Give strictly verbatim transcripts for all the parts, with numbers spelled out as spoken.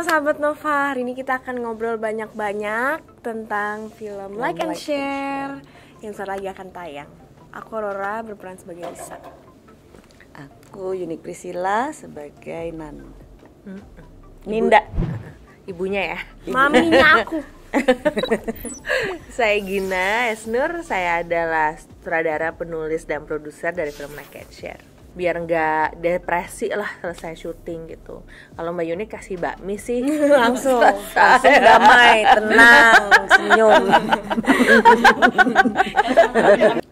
Halo sahabat Nova, hari ini kita akan ngobrol banyak-banyak tentang film Like and Share yang sebentar lagi akan tayang. Aku Aurora berperan sebagai Lisa. Aku Yuni Priscilla sebagai Nan. Hmm? Ninda. Ibunya ya? Maminya aku. Saya Gina S. Noer, saya adalah sutradara, penulis, dan produser dari film Like and Share. Biar nggak depresi lah selesai syuting gitu. Kalau Mbak Yuni kasih bakmi sih langsung langsung damai, tenang, senyum.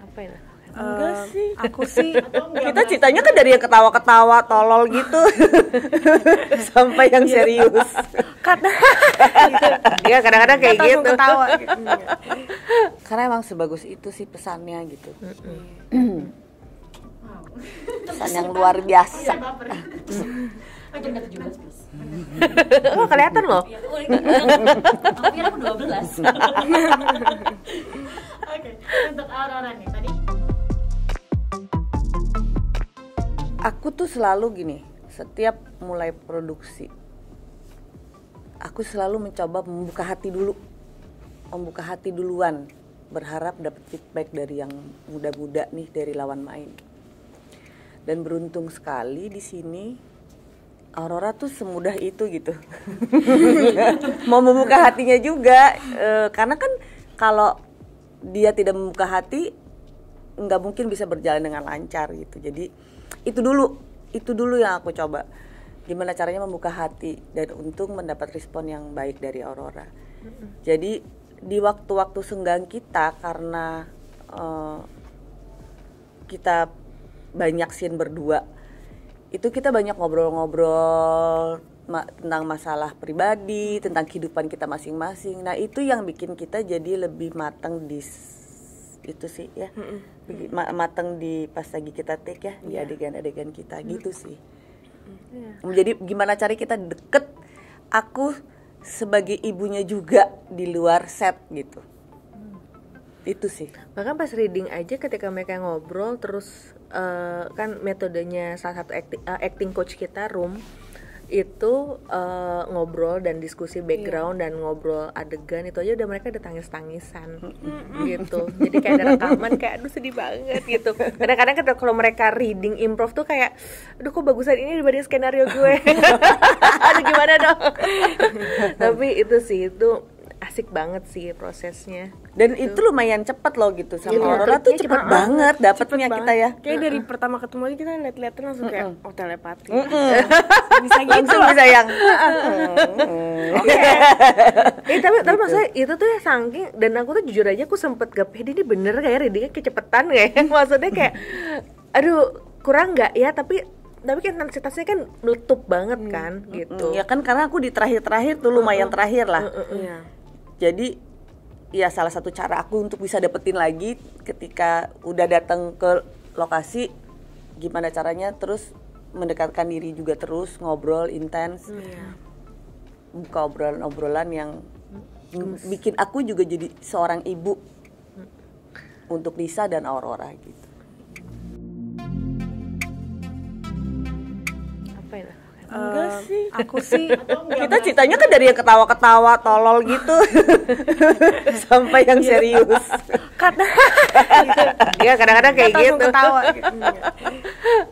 Apa ya? Enggak um, sih. Aku sih. Kita ceritanya kan dari yang ketawa-ketawa tolol gitu sampai yang serius. Karena ya kadang-kadang kayak gitu. Ketawa. Karena emang sebagus itu sih pesannya gitu. Pesan yang luar biasa. Oh, kelihatan loh. Hampir aku dua belas. Oke, untuk Aurora nih tadi. Aku tuh selalu gini, setiap mulai produksi aku selalu mencoba membuka hati dulu. Membuka hati duluan, berharap dapat feedback dari yang muda-muda nih, dari lawan main. Dan beruntung sekali di sini Aurora tuh semudah itu gitu. Mau membuka hatinya juga, e, karena kan kalau dia tidak membuka hati nggak mungkin bisa berjalan dengan lancar gitu. Jadi itu dulu, itu dulu yang aku coba. Gimana caranya membuka hati, dan untung mendapat respon yang baik dari Aurora. Jadi di waktu-waktu senggang kita, karena e, kita banyak scene berdua, itu kita banyak ngobrol-ngobrol ma tentang masalah pribadi, tentang kehidupan kita masing-masing. Nah itu yang bikin kita jadi lebih matang di itu sih ya, mm-hmm. Ma matang di pas lagi kita take ya, yeah. Di adegan-adegan kita, mm-hmm. Gitu sih. Yeah. Jadi gimana cari kita deket, aku sebagai ibunya juga di luar set gitu. Itu sih. Bahkan pas reading aja ketika mereka ngobrol terus uh, kan metodenya salah satu acti uh, acting coach kita Room itu uh, ngobrol dan diskusi background, yeah. Dan ngobrol adegan itu aja udah mereka udah tangis-tangisan, mm-hmm. Gitu. Jadi kayak ada rekaman kayak aduh sedih banget gitu. Kadang-kadang kalau mereka reading improv tuh kayak aduh kok bagusan ini dibanding skenario gue. Aduh gimana dong. Tapi itu sih itu asik banget sih prosesnya. Dan gitu. Itu lumayan cepet loh gitu sama yeah, Aurora tuh cepet kita, banget dapetnya cepet kita ya. Kayak uh -uh. dari pertama ketemu aja kita liat-liatan langsung uh -uh. kayak oh telepati. Uh -uh. Bisa gitu. Langsung bisa yang. Oke. Eh tapi tapi gitu. Maksudnya itu tuh ya saking, dan aku tuh jujur aja aku sempet gak pede ini bener kayak readingnya kecepetan kayak. Maksudnya kayak aduh kurang nggak ya, tapi tapi kan intensitasnya kan meletup banget kan, hmm. Gitu. Ya kan karena aku di terakhir-terakhir tuh lumayan uh -uh. terakhir lah. Uh -uh. Yeah. Jadi ya salah satu cara aku untuk bisa dapetin lagi ketika udah datang ke lokasi, gimana caranya terus mendekatkan diri juga, terus ngobrol intens, yeah. Buka obrolan-obrolan yang Gemes. Bikin aku juga jadi seorang ibu untuk Lisa dan Aurora gitu. Apa ya? Enggak uh, sih, aku sih. Kita ceritanya kan dari yang ketawa-ketawa tolol gitu sampai yang serius. Karena ya kadang-kadang kayak gitu. Ketawa.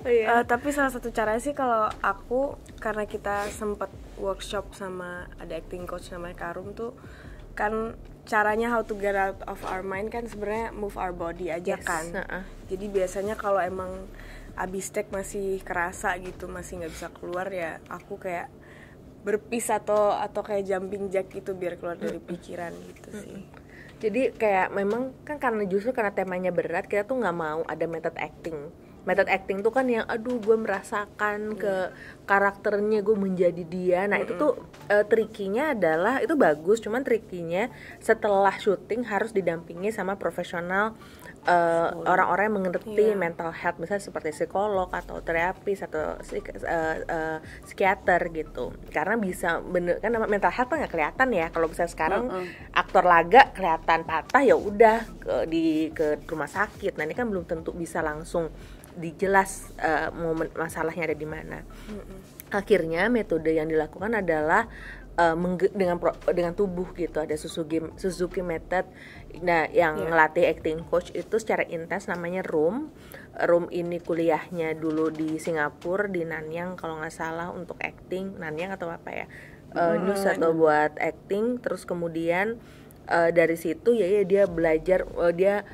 uh, tapi salah satu caranya sih kalau aku, karena kita sempat workshop sama ada acting coach namanya Karum tuh, kan caranya how to get out of our mind kan sebenarnya move our body aja, yes. Kan. Uh-uh. Jadi biasanya kalau emang abis take masih kerasa gitu, masih nggak bisa keluar ya aku kayak berpis atau atau kayak jumping jack gitu biar keluar dari pikiran gitu sih. Jadi kayak memang kan karena justru karena temanya berat kita tuh nggak mau ada method acting. Method acting tuh kan yang aduh gue merasakan hmm. ke karakternya, gue menjadi dia. Nah hmm. itu tuh e, trikinya adalah itu bagus, cuman trikinya setelah syuting harus didampingi sama profesional, orang-orang e, yang mengerti, yeah. Mental health, misalnya seperti psikolog atau terapis atau psik, e, e, psikiater gitu. Karena bisa bener kan mental health tuh nggak kelihatan ya. Kalau misalnya sekarang mm -mm. aktor laga kelihatan patah ya udah ke, di ke rumah sakit. Nah ini kan belum tentu bisa langsung dijelas uh, momen masalahnya ada di mana. Mm-hmm. Akhirnya metode yang dilakukan adalah Uh, dengan pro, dengan tubuh gitu, ada Suzuki Suzuki method. Nah, yang yeah. ngelatih acting coach itu secara intens namanya Room. Room ini kuliahnya dulu di Singapura di Nanyang kalau nggak salah untuk acting, Nanyang atau apa ya? Uh, news hmm. atau buat acting, terus kemudian uh, dari situ ya, ya dia belajar uh, dia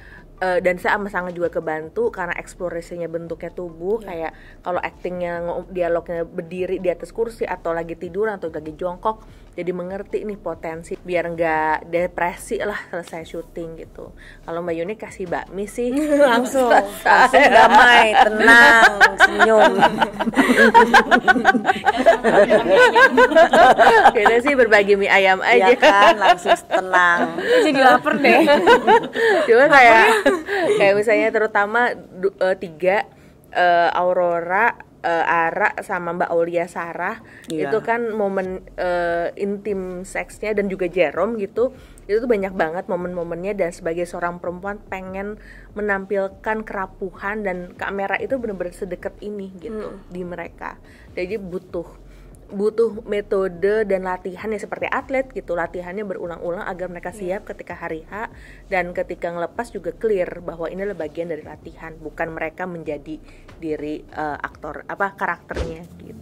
Uh, dan saya sama sangat juga kebantu karena eksplorasinya bentuknya tubuh, yeah. kayak kalau actingnya dialognya berdiri di atas kursi atau lagi tiduran atau lagi jongkok, jadi mengerti nih potensi biar nggak depresi lah selesai syuting gitu. Kalau Mbak Yuni kasih bakmi sih langsung langsung damai, tenang, senyum. Kita sih berbagi mie ayam aja ya kan, langsung tenang. Jadi lapar deh. Cuma kayak kayak misalnya terutama du, uh, tiga uh, Aurora, uh, Ara sama Mbak Aulia Sarah, yeah. itu kan momen uh, intim seksnya, dan juga Jerome gitu, itu tuh banyak banget momen-momennya. Dan sebagai seorang perempuan pengen menampilkan kerapuhan, dan kamera itu benar-benar sedekat ini gitu mm. di mereka. Jadi butuh butuh metode dan latihan ya seperti atlet gitu, latihannya berulang-ulang agar mereka siap ketika hari H, dan ketika ngelepas juga clear bahwa ini adalah bagian dari latihan, bukan mereka menjadi diri uh, aktor apa karakternya gitu.